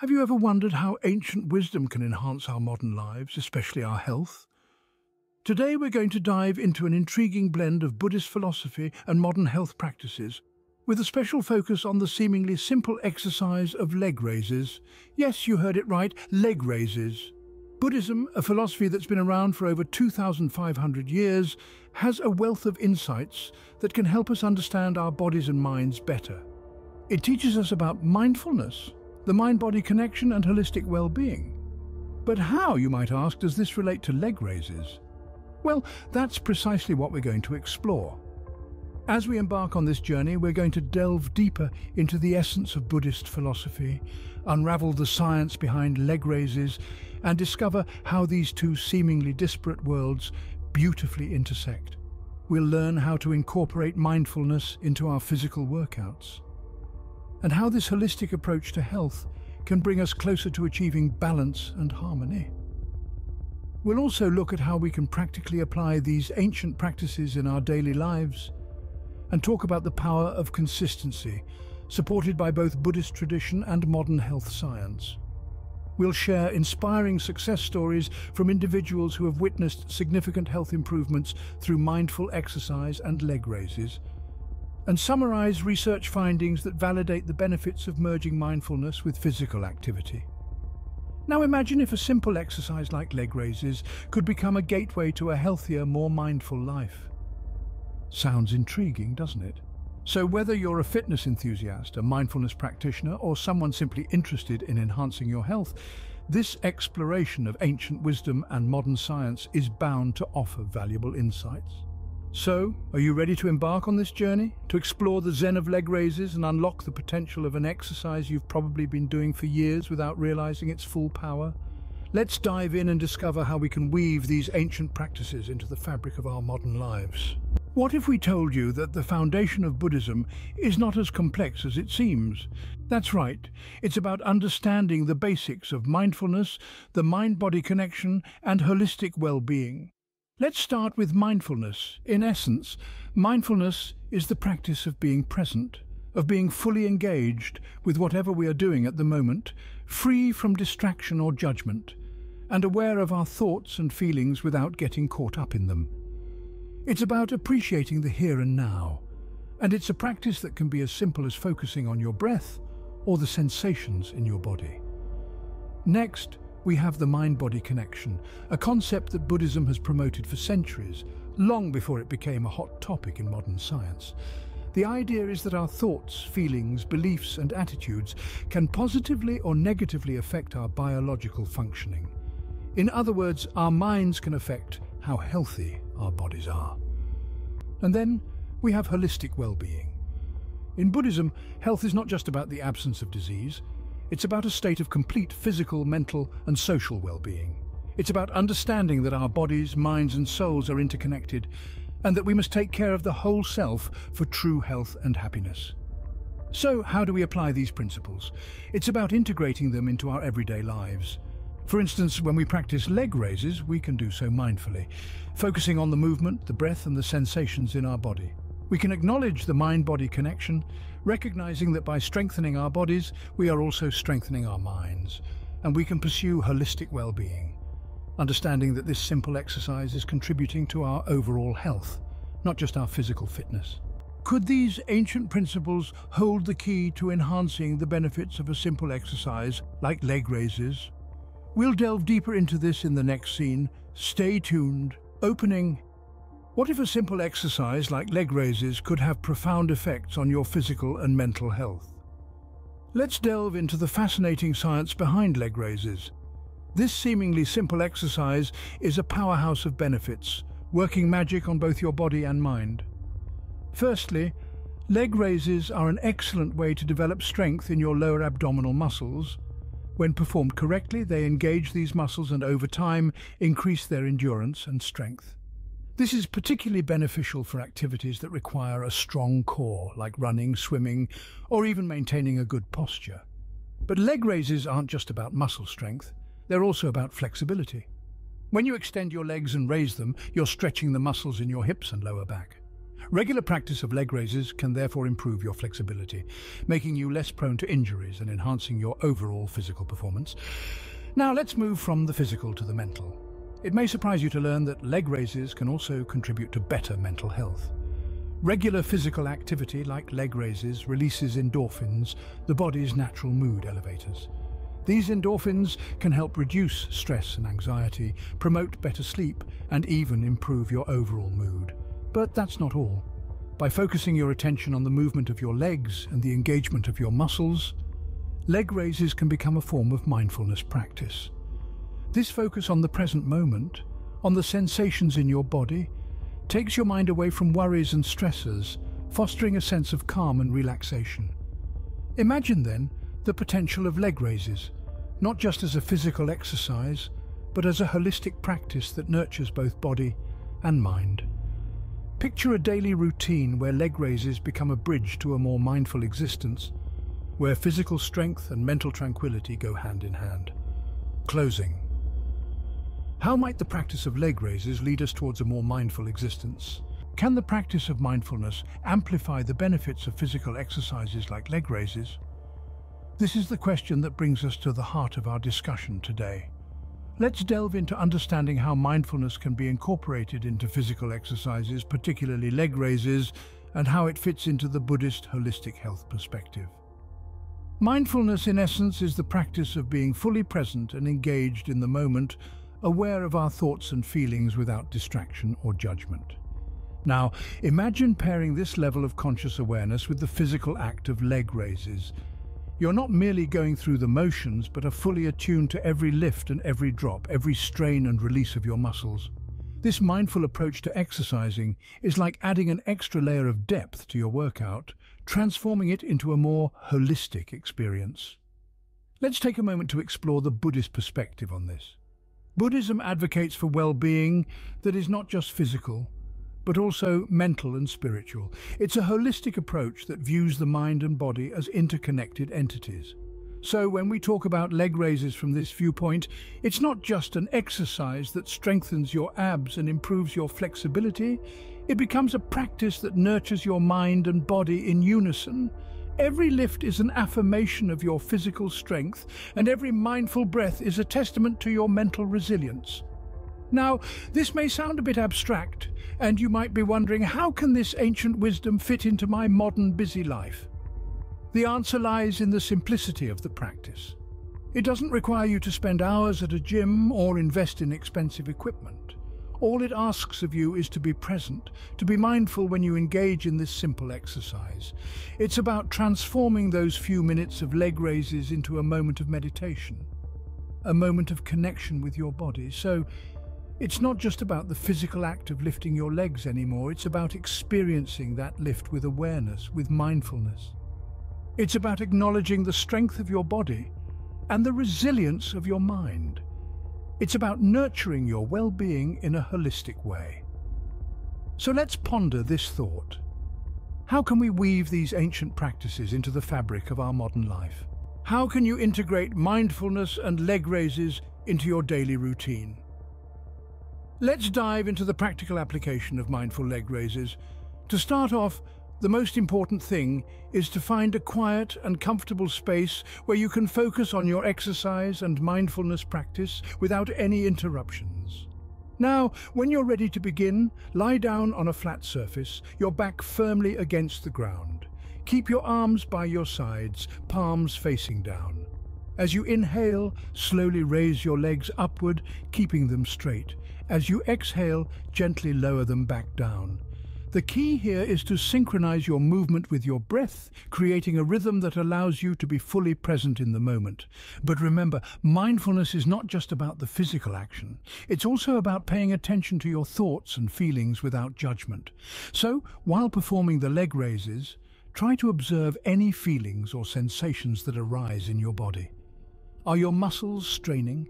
Have you ever wondered how ancient wisdom can enhance our modern lives, especially our health? Today we're going to dive into an intriguing blend of Buddhist philosophy and modern health practices, with a special focus on the seemingly simple exercise of leg raises. Yes, you heard it right, leg raises. Buddhism, a philosophy that's been around for over 2,500 years, has a wealth of insights that can help us understand our bodies and minds better. It teaches us about mindfulness, the mind-body connection and holistic well-being. But how, you might ask, does this relate to leg raises? Well, that's precisely what we're going to explore. As we embark on this journey, we're going to delve deeper into the essence of Buddhist philosophy, unravel the science behind leg raises, and discover how these two seemingly disparate worlds beautifully intersect. We'll learn how to incorporate mindfulness into our physical workouts, and how this holistic approach to health can bring us closer to achieving balance and harmony. We'll also look at how we can practically apply these ancient practices in our daily lives and talk about the power of consistency, supported by both Buddhist tradition and modern health science. We'll share inspiring success stories from individuals who have witnessed significant health improvements through mindful exercise and leg raises, and summarize research findings that validate the benefits of merging mindfulness with physical activity. Now imagine if a simple exercise like leg raises could become a gateway to a healthier, more mindful life. Sounds intriguing, doesn't it? So whether you're a fitness enthusiast, a mindfulness practitioner, or someone simply interested in enhancing your health, this exploration of ancient wisdom and modern science is bound to offer valuable insights. So, are you ready to embark on this journey? To explore the Zen of leg raises and unlock the potential of an exercise you've probably been doing for years without realizing its full power? Let's dive in and discover how we can weave these ancient practices into the fabric of our modern lives. What if we told you that the foundation of Buddhism is not as complex as it seems? That's right, it's about understanding the basics of mindfulness, the mind-body connection, and holistic well-being. Let's start with mindfulness. In essence, mindfulness is the practice of being present, of being fully engaged with whatever we are doing at the moment, free from distraction or judgment, and aware of our thoughts and feelings without getting caught up in them. It's about appreciating the here and now, and it's a practice that can be as simple as focusing on your breath or the sensations in your body. Next, we have the mind-body connection, a concept that Buddhism has promoted for centuries, long before it became a hot topic in modern science. The idea is that our thoughts, feelings, beliefs, and attitudes can positively or negatively affect our biological functioning. In other words, our minds can affect how healthy our bodies are. And then we have holistic well-being. In Buddhism, health is not just about the absence of disease. It's about a state of complete physical, mental, and social well-being. It's about understanding that our bodies, minds, and souls are interconnected, and that we must take care of the whole self for true health and happiness. So, how do we apply these principles? It's about integrating them into our everyday lives. For instance, when we practice leg raises, we can do so mindfully, focusing on the movement, the breath, and the sensations in our body. We can acknowledge the mind-body connection, recognizing that by strengthening our bodies, we are also strengthening our minds, and we can pursue holistic well-being, understanding that this simple exercise is contributing to our overall health, not just our physical fitness. Could these ancient principles hold the key to enhancing the benefits of a simple exercise like leg raises? We'll delve deeper into this in the next scene. Stay tuned. Opening. What if a simple exercise like leg raises could have profound effects on your physical and mental health? Let's delve into the fascinating science behind leg raises. This seemingly simple exercise is a powerhouse of benefits, working magic on both your body and mind. Firstly, leg raises are an excellent way to develop strength in your lower abdominal muscles. When performed correctly, they engage these muscles and over time increase their endurance and strength. This is particularly beneficial for activities that require a strong core, like running, swimming, or even maintaining a good posture. But leg raises aren't just about muscle strength, they're also about flexibility. When you extend your legs and raise them, you're stretching the muscles in your hips and lower back. Regular practice of leg raises can therefore improve your flexibility, making you less prone to injuries and enhancing your overall physical performance. Now let's move from the physical to the mental. It may surprise you to learn that leg raises can also contribute to better mental health. Regular physical activity like leg raises releases endorphins, the body's natural mood elevators. These endorphins can help reduce stress and anxiety, promote better sleep, and even improve your overall mood. But that's not all. By focusing your attention on the movement of your legs and the engagement of your muscles, leg raises can become a form of mindfulness practice. This focus on the present moment, on the sensations in your body, takes your mind away from worries and stressors, fostering a sense of calm and relaxation. Imagine then the potential of leg raises, not just as a physical exercise, but as a holistic practice that nurtures both body and mind. Picture a daily routine where leg raises become a bridge to a more mindful existence, where physical strength and mental tranquility go hand in hand. Closing. How might the practice of leg raises lead us towards a more mindful existence? Can the practice of mindfulness amplify the benefits of physical exercises like leg raises? This is the question that brings us to the heart of our discussion today. Let's delve into understanding how mindfulness can be incorporated into physical exercises, particularly leg raises, and how it fits into the Buddhist holistic health perspective. Mindfulness, in essence, is the practice of being fully present and engaged in the moment, aware of our thoughts and feelings without distraction or judgment. Now, imagine pairing this level of conscious awareness with the physical act of leg raises. You're not merely going through the motions, but are fully attuned to every lift and every drop, every strain and release of your muscles. This mindful approach to exercising is like adding an extra layer of depth to your workout, transforming it into a more holistic experience. Let's take a moment to explore the Buddhist perspective on this. Buddhism advocates for well-being that is not just physical, but also mental and spiritual. It's a holistic approach that views the mind and body as interconnected entities. So when we talk about leg raises from this viewpoint, it's not just an exercise that strengthens your abs and improves your flexibility. It becomes a practice that nurtures your mind and body in unison. Every lift is an affirmation of your physical strength, and every mindful breath is a testament to your mental resilience. Now, this may sound a bit abstract, and you might be wondering, how can this ancient wisdom fit into my modern busy life? The answer lies in the simplicity of the practice. It doesn't require you to spend hours at a gym or invest in expensive equipment. All it asks of you is to be present, to be mindful when you engage in this simple exercise. It's about transforming those few minutes of leg raises into a moment of meditation, a moment of connection with your body. So it's not just about the physical act of lifting your legs anymore. It's about experiencing that lift with awareness, with mindfulness. It's about acknowledging the strength of your body and the resilience of your mind. It's about nurturing your well-being in a holistic way. So let's ponder this thought. How can we weave these ancient practices into the fabric of our modern life? How can you integrate mindfulness and leg raises into your daily routine? Let's dive into the practical application of mindful leg raises. To start off, the most important thing is to find a quiet and comfortable space where you can focus on your exercise and mindfulness practice without any interruptions. Now, when you're ready to begin, lie down on a flat surface, your back firmly against the ground. Keep your arms by your sides, palms facing down. As you inhale, slowly raise your legs upward, keeping them straight. As you exhale, gently lower them back down. The key here is to synchronize your movement with your breath, creating a rhythm that allows you to be fully present in the moment. But remember, mindfulness is not just about the physical action. It's also about paying attention to your thoughts and feelings without judgment. So, while performing the leg raises, try to observe any feelings or sensations that arise in your body. Are your muscles straining?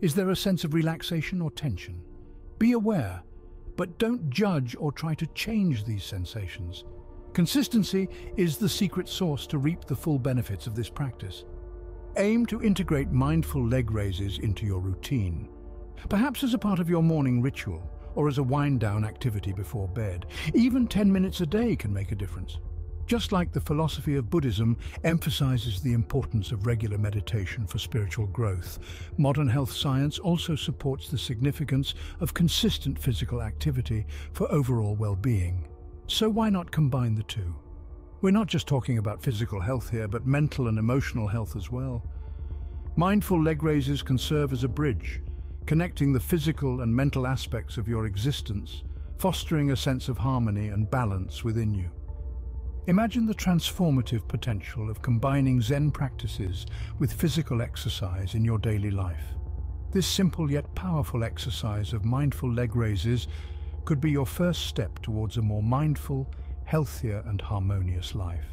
Is there a sense of relaxation or tension? Be aware, but don't judge or try to change these sensations. Consistency is the secret sauce to reap the full benefits of this practice. Aim to integrate mindful leg raises into your routine, perhaps as a part of your morning ritual or as a wind-down activity before bed. Even 10 minutes a day can make a difference. Just like the philosophy of Buddhism emphasizes the importance of regular meditation for spiritual growth, modern health science also supports the significance of consistent physical activity for overall well-being. So why not combine the two? We're not just talking about physical health here, but mental and emotional health as well. Mindful leg raises can serve as a bridge, connecting the physical and mental aspects of your existence, fostering a sense of harmony and balance within you. Imagine the transformative potential of combining Zen practices with physical exercise in your daily life. This simple yet powerful exercise of mindful leg raises could be your first step towards a more mindful, healthier and harmonious life.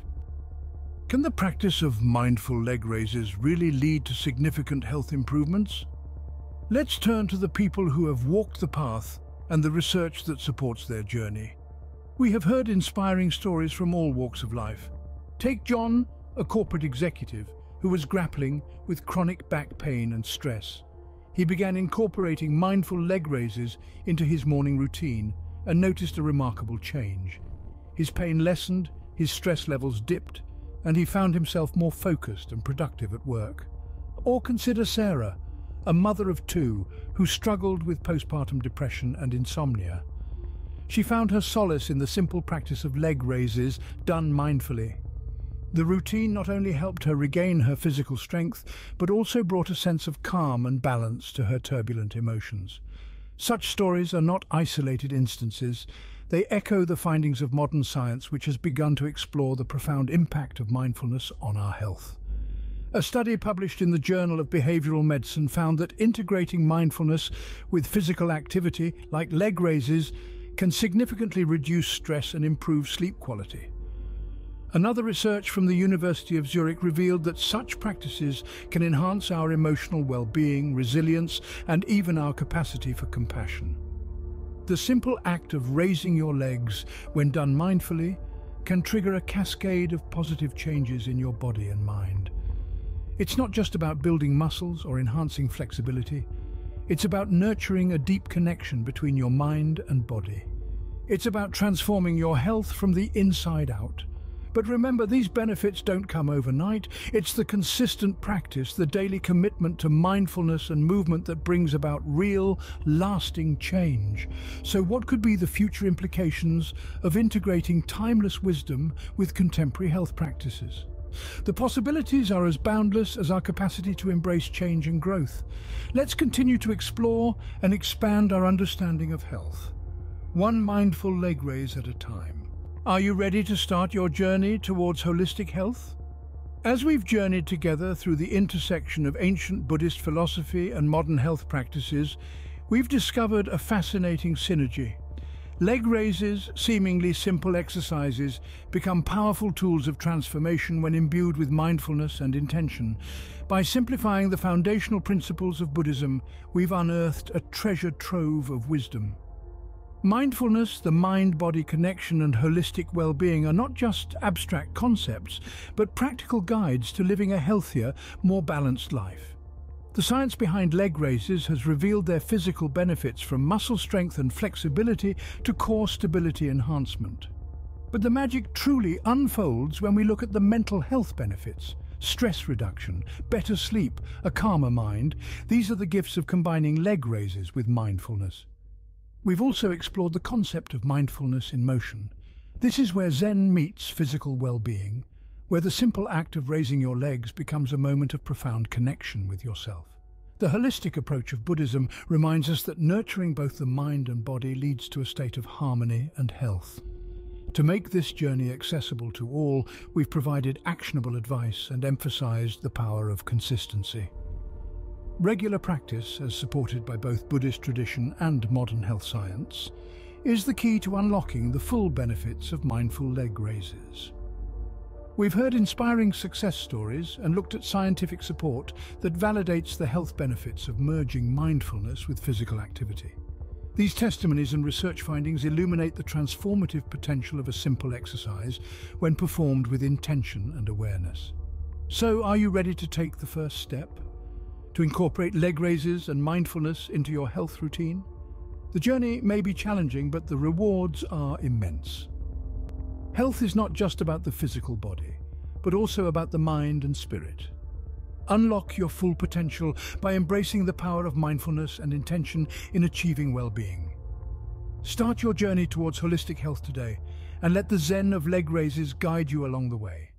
Can the practice of mindful leg raises really lead to significant health improvements? Let's turn to the people who have walked the path and the research that supports their journey. We have heard inspiring stories from all walks of life. Take John, a corporate executive who was grappling with chronic back pain and stress. He began incorporating mindful leg raises into his morning routine and noticed a remarkable change. His pain lessened, his stress levels dipped, and he found himself more focused and productive at work. Or consider Sarah, a mother of two who struggled with postpartum depression and insomnia. She found her solace in the simple practice of leg raises done mindfully. The routine not only helped her regain her physical strength, but also brought a sense of calm and balance to her turbulent emotions. Such stories are not isolated instances. They echo the findings of modern science, which has begun to explore the profound impact of mindfulness on our health. A study published in the Journal of Behavioral Medicine found that integrating mindfulness with physical activity, like leg raises, can significantly reduce stress and improve sleep quality. Another research from the University of Zurich revealed that such practices can enhance our emotional well-being, resilience, and even our capacity for compassion. The simple act of raising your legs, when done mindfully, can trigger a cascade of positive changes in your body and mind. It's not just about building muscles or enhancing flexibility. It's about nurturing a deep connection between your mind and body. It's about transforming your health from the inside out. But remember, these benefits don't come overnight. It's the consistent practice, the daily commitment to mindfulness and movement that brings about real, lasting change. So what could be the future implications of integrating timeless wisdom with contemporary health practices? The possibilities are as boundless as our capacity to embrace change and growth. Let's continue to explore and expand our understanding of health, one mindful leg raise at a time. Are you ready to start your journey towards holistic health? As we've journeyed together through the intersection of ancient Buddhist philosophy and modern health practices, we've discovered a fascinating synergy. Leg raises, seemingly simple exercises, become powerful tools of transformation when imbued with mindfulness and intention. By simplifying the foundational principles of Buddhism, we've unearthed a treasure trove of wisdom. Mindfulness, the mind-body connection, and holistic well-being are not just abstract concepts, but practical guides to living a healthier, more balanced life. The science behind leg raises has revealed their physical benefits, from muscle strength and flexibility to core stability enhancement. But the magic truly unfolds when we look at the mental health benefits. Stress reduction, better sleep, a calmer mind. These are the gifts of combining leg raises with mindfulness. We've also explored the concept of mindfulness in motion. This is where Zen meets physical well-being, where the simple act of raising your legs becomes a moment of profound connection with yourself. The holistic approach of Buddhism reminds us that nurturing both the mind and body leads to a state of harmony and health. To make this journey accessible to all, we've provided actionable advice and emphasized the power of consistency. Regular practice, as supported by both Buddhist tradition and modern health science, is the key to unlocking the full benefits of mindful leg raises. We've heard inspiring success stories and looked at scientific support that validates the health benefits of merging mindfulness with physical activity. These testimonies and research findings illuminate the transformative potential of a simple exercise when performed with intention and awareness. So, are you ready to take the first step? To incorporate leg raises and mindfulness into your health routine? The journey may be challenging, but the rewards are immense. Health is not just about the physical body, but also about the mind and spirit. Unlock your full potential by embracing the power of mindfulness and intention in achieving well-being. Start your journey towards holistic health today, and let the Zen of leg raises guide you along the way.